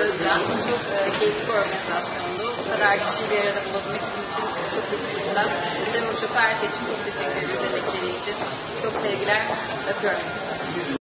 Özlem. Çok keyifli bir organizasyondu. Bu kadar kişiyi bir arada bulabilmek için çok büyük bir fırsat. Canım çok her şey için çok teşekkür ediyorum. Emekleri için çok sevgiler, öpüyorum.